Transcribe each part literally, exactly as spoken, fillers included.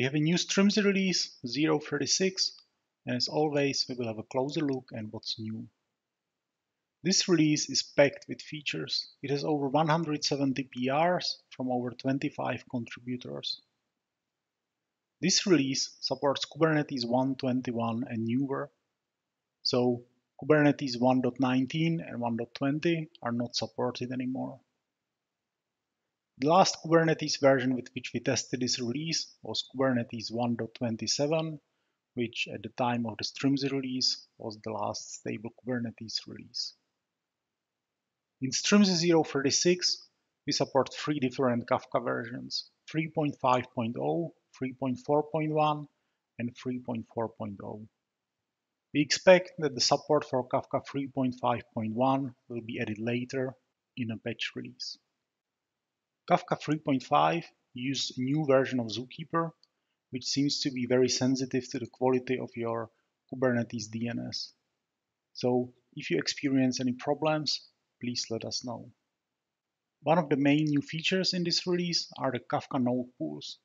We have a new Strimzi release zero point thirty-six, and as always, we will have a closer look at what's new. This release is packed with features. It has over one hundred seventy P Rs from over twenty-five contributors. This release supports Kubernetes one point twenty-one and newer. So Kubernetes one point nineteen and one point twenty are not supported anymore. The last Kubernetes version with which we tested this release was Kubernetes one point twenty-seven, which at the time of the Strimzi release was the last stable Kubernetes release. In Strimzi zero point thirty-six, we support three different Kafka versions, three point five point zero, three point four point one, and three point four point zero. We expect that the support for Kafka three point five point one will be added later in a patch release. Kafka three point five uses a new version of ZooKeeper, which seems to be very sensitive to the quality of your Kubernetes D N S. So if you experience any problems, please let us know. One of the main new features in this release are the Kafka Node Pools.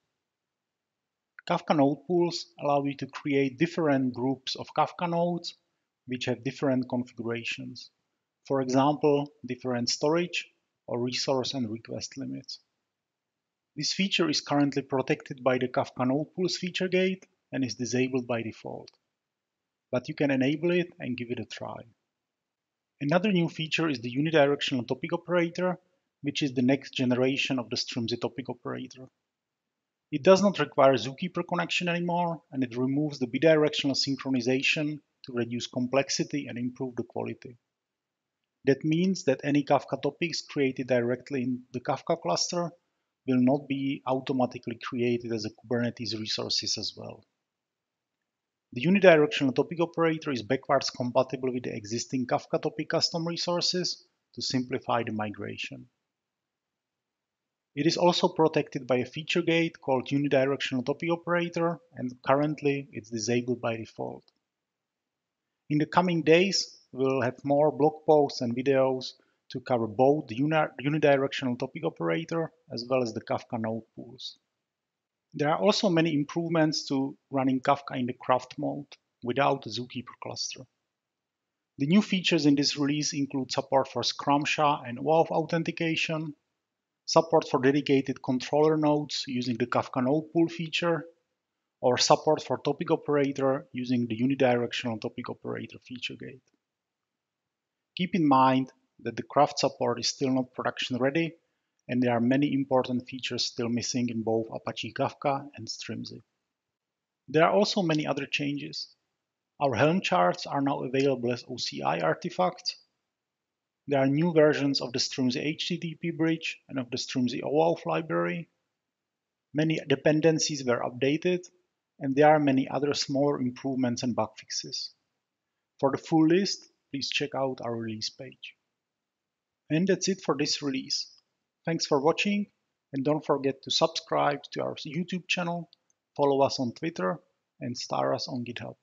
Kafka Node Pools allow you to create different groups of Kafka nodes, which have different configurations. For example, different storage or resource and request limits. This feature is currently protected by the Kafka Node Pools feature gate and is disabled by default. But you can enable it and give it a try. Another new feature is the Unidirectional Topic Operator, which is the next generation of the Strimzi Topic Operator. It does not require ZooKeeper connection anymore, and it removes the bidirectional synchronization to reduce complexity and improve the quality. That means that any Kafka topics created directly in the Kafka cluster will not be automatically created as a Kubernetes resources as well. The unidirectional topic operator is backwards compatible with the existing Kafka topic custom resources to simplify the migration. It is also protected by a feature gate called unidirectional topic operator, and currently it's disabled by default. In the coming days, we'll have more blog posts and videos to cover both the unidirectional topic operator as well as the Kafka node pools. There are also many improvements to running Kafka in the craft mode without a ZooKeeper cluster. The new features in this release include support for Scram-S H A and OAuth authentication, support for dedicated controller nodes using the Kafka node pool feature, or support for topic operator using the unidirectional topic operator feature gate. Keep in mind that the craft support is still not production ready, and there are many important features still missing in both Apache Kafka and Strimzi. There are also many other changes. Our Helm charts are now available as O C I artifacts. There are new versions of the Strimzi H T T P bridge and of the Strimzi OAuth library. Many dependencies were updated, and there are many other smaller improvements and bug fixes. For the full list, please check out our release page. And that's it for this release. Thanks for watching, and don't forget to subscribe to our YouTube channel, follow us on Twitter, and star us on GitHub.